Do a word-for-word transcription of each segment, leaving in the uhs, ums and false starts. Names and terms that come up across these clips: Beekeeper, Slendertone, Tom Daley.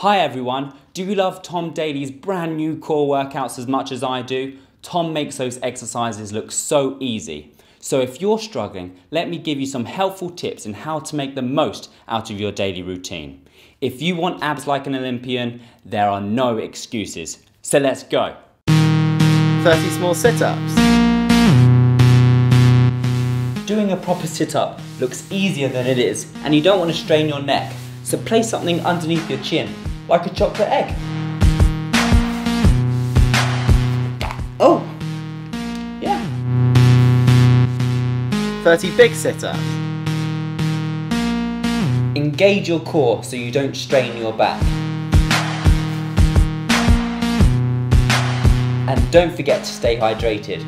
Hi everyone, do you love Tom Daley's brand new core workouts as much as I do? Tom makes those exercises look so easy. So if you're struggling, let me give you some helpful tips on how to make the most out of your daily routine. If you want abs like an Olympian, there are no excuses. So let's go. thirty small sit-ups. Doing a proper sit-up looks easier than it is, and you don't want to strain your neck. So place something underneath your chin, like a chocolate egg. Oh, yeah. thirty big sit-ups. Engage your core so you don't strain your back. And don't forget to stay hydrated.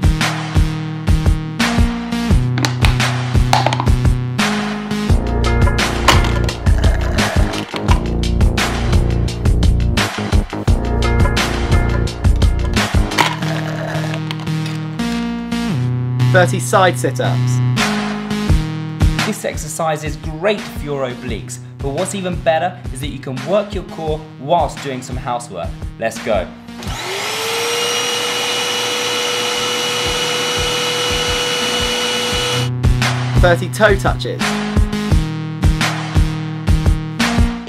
thirty side sit-ups. This exercise is great for your obliques, but what's even better is that you can work your core whilst doing some housework. Let's go. thirty toe touches.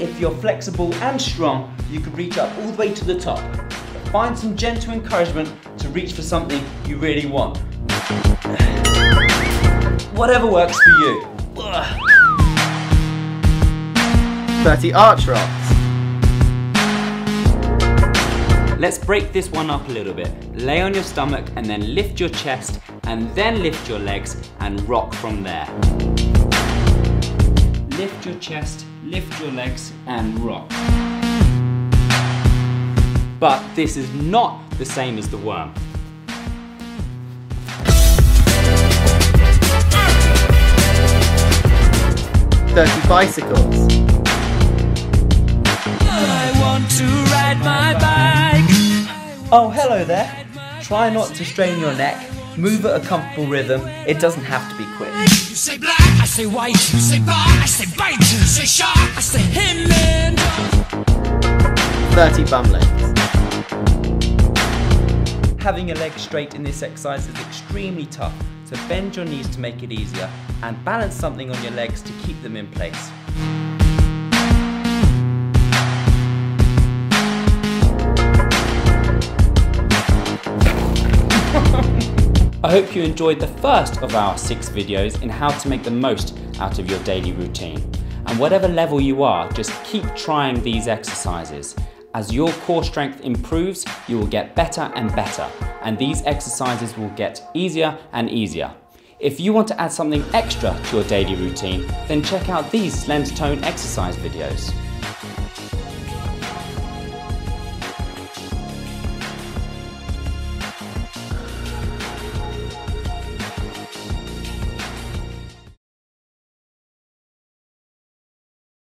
If you're flexible and strong, you can reach up all the way to the top. But find some gentle encouragement to reach for something you really want. Whatever works for you. thirty arch rocks. Let's break this one up a little bit. Lay on your stomach and then lift your chest and then lift your legs and rock from there. Lift your chest, lift your legs and rock. But this is not the same as the worm. thirty bicycles. I want to ride my bike. Oh, hello there. Try not to strain your neck. Move at a comfortable rhythm. It doesn't have to be quick. You say black, I say white, you say bar, I say bite, you say shark, I say him and thirty bum lifts. Having a leg straight in this exercise is extremely tough. So bend your knees to make it easier and balance something on your legs to keep them in place. I hope you enjoyed the first of our six videos in how to make the most out of your daily routine. And whatever level you are, just keep trying these exercises. As your core strength improves, you will get better and better, and these exercises will get easier and easier. If you want to add something extra to your daily routine, then check out these Slendertone exercise videos.